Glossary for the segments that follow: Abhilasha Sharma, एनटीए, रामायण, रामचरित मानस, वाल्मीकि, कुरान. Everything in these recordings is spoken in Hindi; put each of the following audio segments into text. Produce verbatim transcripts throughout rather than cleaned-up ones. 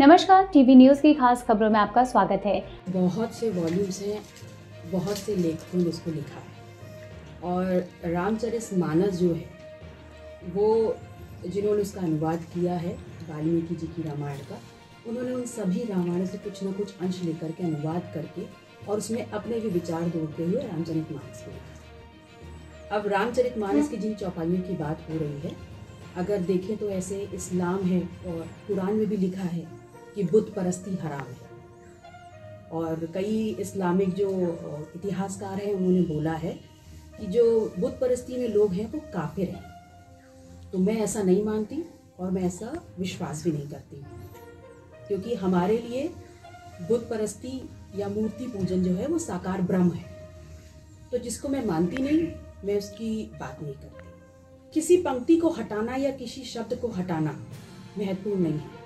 नमस्कार, टीवी न्यूज़ की खास खबरों में आपका स्वागत है। बहुत से वॉल्यूम्स हैं, बहुत से लेखकों ने उसको लिखा है और रामचरित मानस जो है वो जिन्होंने उसका अनुवाद किया है वाल्मीकि जी की रामायण का, उन्होंने उन सभी रामायण से कुछ ना कुछ अंश लेकर के अनुवाद करके और उसमें अपने भी विचार जोड़ते हुए रामचरित मानस को लिखा। अब रामचरित मानस की जिन चौपाइयों की बात हो रही है, अगर देखें तो ऐसे इस्लाम है और कुरान में भी लिखा है कि बुत परस्ती हराम है, और कई इस्लामिक जो इतिहासकार हैं उन्होंने बोला है कि जो बुत परस्ती में लोग हैं वो काफिर हैं। तो मैं ऐसा नहीं मानती और मैं ऐसा विश्वास भी नहीं करती, क्योंकि हमारे लिए बुत परस्ती या मूर्ति पूजन जो है वो साकार ब्रह्म है। तो जिसको मैं मानती नहीं, मैं उसकी बात नहीं करती। किसी पंक्ति को हटाना या किसी शब्द को हटाना महत्वपूर्ण नहीं है।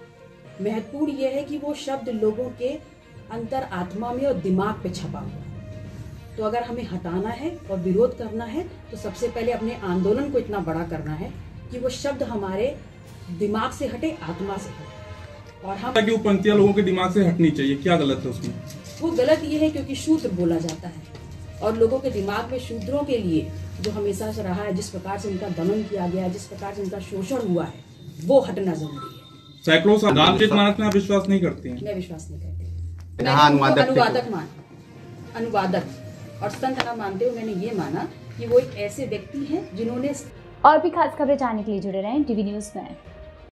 महत्वपूर्ण यह है कि वो शब्द लोगों के अंतर आत्मा में और दिमाग पे छपा हुआ। तो अगर हमें हटाना है और विरोध करना है तो सबसे पहले अपने आंदोलन को इतना बड़ा करना है कि वो शब्द हमारे दिमाग से हटे, आत्मा से हटे। और हम वो पंक्तियाँ लोगों के दिमाग से हटनी चाहिए, क्या गलत है उसमें? वो गलत ये है क्योंकि शूद्र बोला जाता है और लोगों के दिमाग में शूद्रों के लिए जो हमेशा से रहा है, जिस प्रकार से उनका दमन किया गया है, जिस प्रकार से उनका शोषण हुआ है, वो हटना जरूरी है। सैकड़ों साल रामचरित मानस में आप विश्वास नहीं करती हैं? मैं विश्वास नहीं करती। अनुवादक अनुवादक मान अनुवादक और संत ना मानते हुए मैंने ये माना कि वो एक ऐसे व्यक्ति है जिन्होंने। और भी खास खबरें जानने के लिए जुड़े रहे टीवी न्यूज में।